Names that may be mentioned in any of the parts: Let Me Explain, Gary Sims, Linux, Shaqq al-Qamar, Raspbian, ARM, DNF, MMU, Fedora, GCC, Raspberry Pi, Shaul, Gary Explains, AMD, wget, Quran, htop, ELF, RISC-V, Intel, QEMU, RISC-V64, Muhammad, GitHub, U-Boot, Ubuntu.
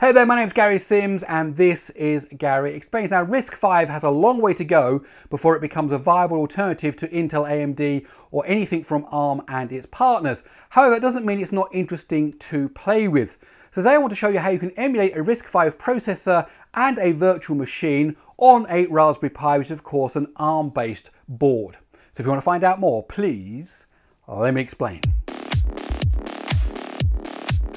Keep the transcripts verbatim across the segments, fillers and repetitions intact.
Hey there, my name's Gary Sims and this is Gary Explains. Now, RISC-V has a long way to go before it becomes a viable alternative to Intel, A M D, or anything from ARM and its partners. However, it doesn't mean it's not interesting to play with. So today I want to show you how you can emulate a RISC-V processor and a virtual machine on a Raspberry Pi, which is of course an ARM-based board. So if you want to find out more, please let me explain.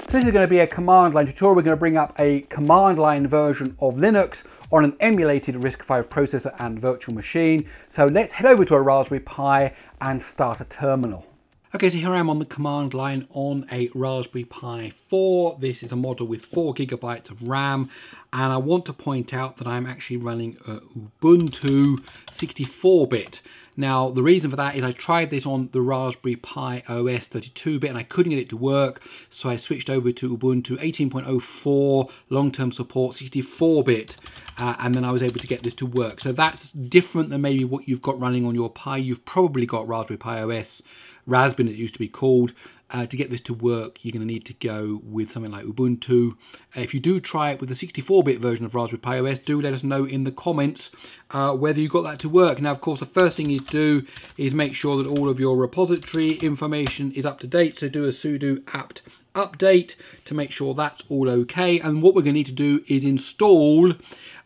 So this is going to be a command line tutorial. We're going to bring up a command line version of Linux on an emulated RISC-V processor and virtual machine. So let's head over to a Raspberry Pi and start a terminal. Okay, so here I am on the command line on a Raspberry Pi four. This is a model with four gigabytes of RAM. And I want to point out that I'm actually running a Ubuntu sixty-four bit. Now, the reason for that is I tried this on the Raspberry Pi O S thirty-two bit and I couldn't get it to work. So I switched over to Ubuntu eighteen point oh four, long-term support, sixty-four bit. Uh, and then I was able to get this to work. So that's different than maybe what you've got running on your Pi. You've probably got Raspberry Pi O S, Raspbian it used to be called. Uh, to get this to work, you're going to need to go with something like Ubuntu. If you do try it with the sixty-four bit version of Raspberry Pi O S, do let us know in the comments uh, whether you got that to work. Now, of course, the first thing you do is make sure that all of your repository information is up to date. So do a sudo apt update to make sure that's all okay. And what we're going to need to do is install.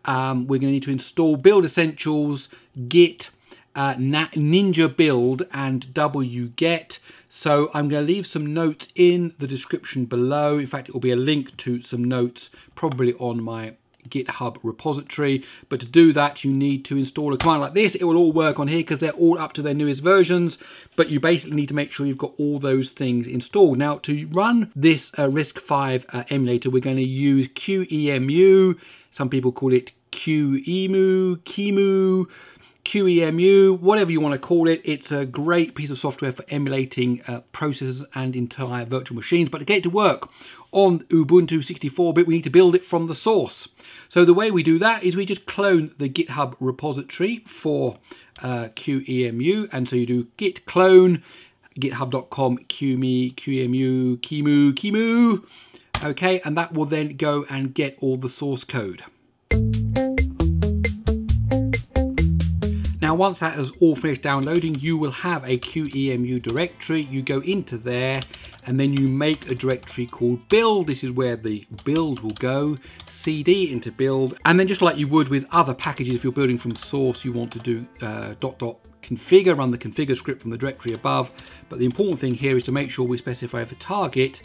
Um, we're going to need to install Build Essentials, Git, Uh, Ninja Build and wget. So I'm going to leave some notes in the description below. In fact, it will be a link to some notes probably on my GitHub repository. But to do that, you need to install a command like this. It will all work on here because they're all up to their newest versions. But you basically need to make sure you've got all those things installed. Now, to run this uh, RISC-V uh, emulator, we're going to use Q E M U. Some people call it QEMU, QEMU. Q E M U, whatever you want to call it. It's a great piece of software for emulating uh, processors and entire virtual machines. But to get it to work on Ubuntu sixty-four bit, we need to build it from the source. So the way we do that is we just clone the GitHub repository for uh, Q E M U. And so you do git clone, github dot com, QEMU, QEMU, QEMU, QEMU. Okay, and that will then go and get all the source code. Now, once that is all finished downloading, you will have a Q E M U directory. You go into there and then you make a directory called build. This is where the build will go, cd into build. And then just like you would with other packages, if you're building from source, you want to do uh, dot dot configure, run the configure script from the directory above. But the important thing here is to make sure we specify the target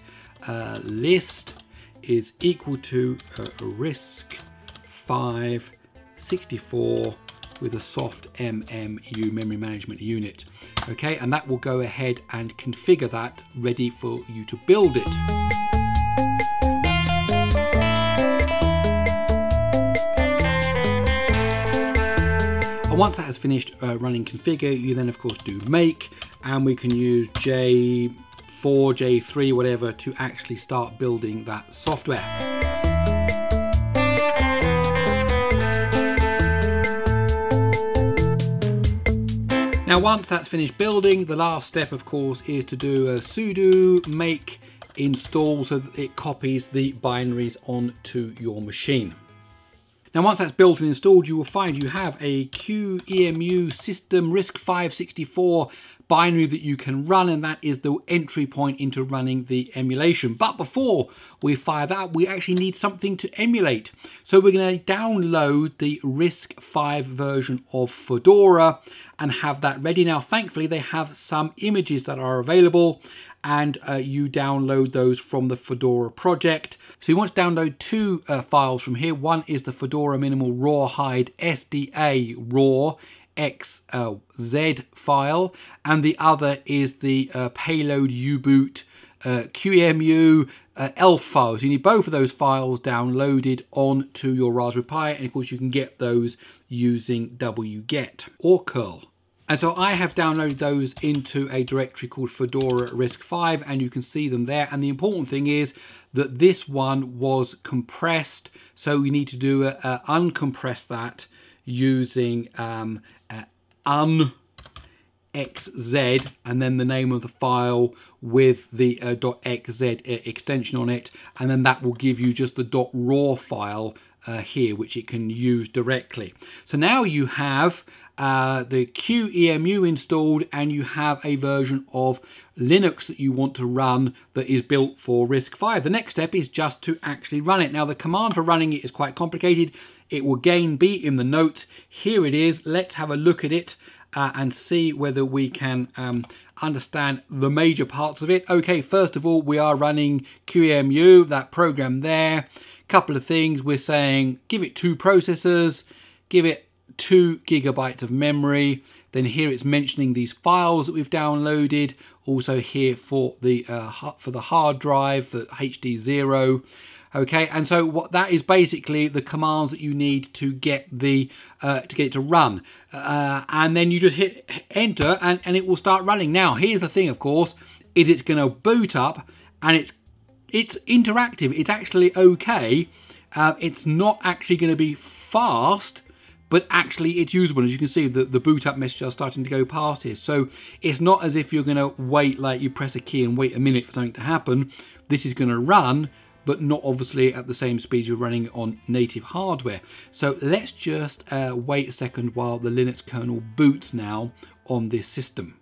uh, list is equal to uh, RISC-V sixty-four with a soft M M U, memory management unit. Okay, and that will go ahead and configure that, ready for you to build it. And once that has finished uh, running configure, you then of course do make, and we can use J four, J three, whatever, to actually start building that software. Now, once that's finished building, the last step, of course, is to do a sudo make install so that it copies the binaries onto your machine. Now, once that's built and installed, you will find you have a Q E M U system RISC-V sixty-four binary that you can run, and that is the entry point into running the emulation. But before we fire that up, we actually need something to emulate. So we're going to download the RISC-V version of Fedora and have that ready. Now, thankfully, they have some images that are available, and uh, you download those from the Fedora project. So you want to download two uh, files from here. One is the Fedora Minimal Rawhide S D A raw X Z file, and the other is the uh, payload U-Boot uh, Q E M U uh, E L F files. You need both of those files downloaded onto your Raspberry Pi, and of course you can get those using wget or curl. And so I have downloaded those into a directory called Fedora RISC-V, and you can see them there. And the important thing is that this one was compressed, so we need to do a, a uncompress that using um, uh, un .xz and then the name of the file with the uh, .xz extension on it, and then that will give you just the .raw file uh, here, which it can use directly. So now you have uh, the Q E M U installed, and you have a version of Linux that you want to run that is built for RISC-V. The next step is just to actually run it. Now the command for running it is quite complicated. It will again be in the notes. Here it is. Let's have a look at it Uh, and see whether we can um, understand the major parts of it. Okay, first of all, we are running Q E M U, that program there. Couple of things. We're saying give it two processors, give it two gigabytes of memory. Then here it's mentioning these files that we've downloaded. Also here for the uh, for the hard drive, for H D zero. Okay, and so what that is basically the commands that you need to get the uh, to get it to run, uh, and then you just hit enter, and and it will start running. Now, here's the thing, of course, is it's going to boot up, and it's it's interactive. It's actually okay. Uh, it's not actually going to be fast, but actually it's usable. As you can see, the, the boot up message are starting to go past here. So it's not as if you're going to wait, like you press a key and wait a minute for something to happen. This is going to run, but not obviously at the same speed you're running on native hardware. So let's just uh, wait a second while the Linux kernel boots now on this system.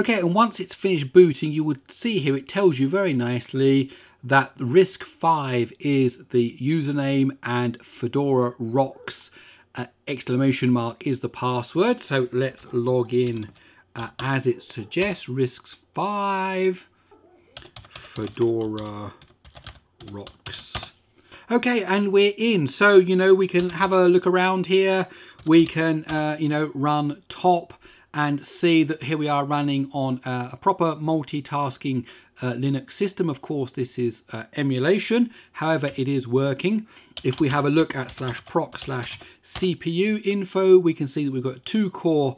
Okay, and once it's finished booting, you would see here it tells you very nicely that RISC-V is the username and Fedora rocks. Uh, exclamation mark is the password. So let's log in uh, as it suggests, RISC-V, Fedora rocks. Okay, and we're in. So, you know, we can have a look around here. We can, uh, you know, run top and see that here we are running on uh, a proper multitasking Uh, Linux system. Of course, this is uh, emulation, however it is working. If we have a look at slash proc slash C P U info, we can see that we've got two core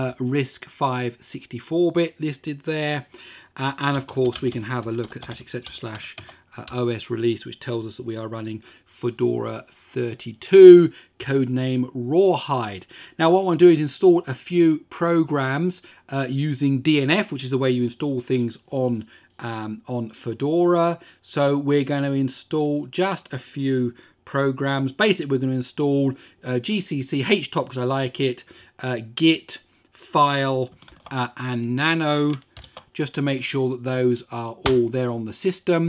uh, RISC-V sixty-four bit listed there, uh, and of course we can have a look at slash etc slash O S release, which tells us that we are running Fedora thirty-two, codename Rawhide. Now what I want to do is install a few programs uh, using D N F, which is the way you install things on Um, on Fedora. So we're going to install just a few programs. Basically, we're going to install uh, G C C, H top because I like it, uh, Git, File, uh, and Nano, just to make sure that those are all there on the system.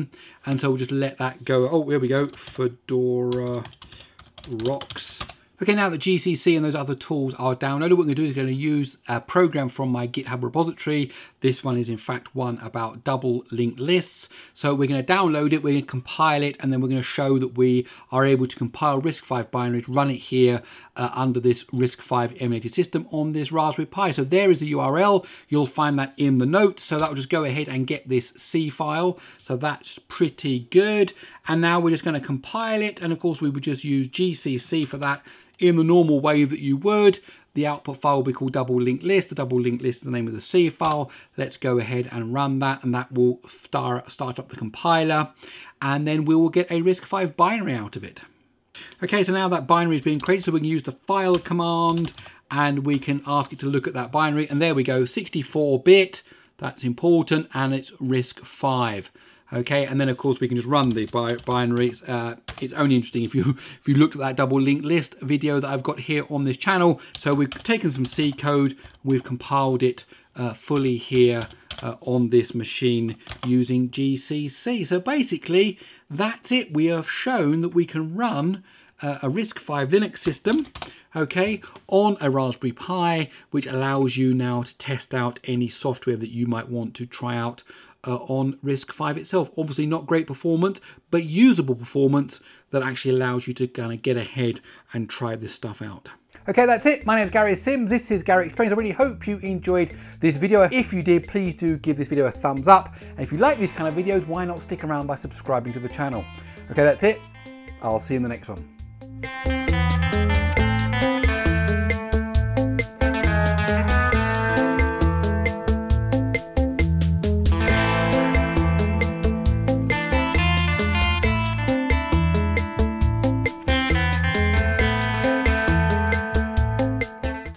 And so we'll just let that go. Oh, here we go, Fedora rocks. Okay, now that G C C and those other tools are downloaded, what I'm going to do is I'm going to use a program from my GitHub repository. This one is in fact one about double linked lists. So we're going to download it, we're going to compile it, and then we're going to show that we are able to compile RISC-V binaries, run it here uh, under this RISC-V emulated system on this Raspberry Pi. So there is the U R L. You'll find that in the notes. So that'll just go ahead and get this C file. So that's pretty good. And now we're just going to compile it. And of course we would just use G C C for that, in the normal way that you would. The output file will be called double linked list. The double linked list is the name of the C file. Let's go ahead and run that, and that will start, start up the compiler, and then we will get a RISC-V binary out of it. Okay, so now that binary is being created, so we can use the file command, and we can ask it to look at that binary, and there we go, sixty-four bit, that's important, and it's RISC-V. Okay, and then of course we can just run the bi binary. It's, uh, it's only interesting if you if you looked at that double linked list video that I've got here on this channel. So we've taken some C code, we've compiled it uh, fully here uh, on this machine using G C C. So basically that's it. We have shown that we can run uh, a RISC-V Linux system, okay, on a Raspberry Pi, which allows you now to test out any software that you might want to try out Uh, on RISC-V itself. Obviously not great performance, but usable performance that actually allows you to kind of get ahead and try this stuff out. Okay, that's it. My name is Gary Sims. This is Gary Explains. I really hope you enjoyed this video. If you did, please do give this video a thumbs up. And if you like these kind of videos, why not stick around by subscribing to the channel? Okay, that's it. I'll see you in the next one.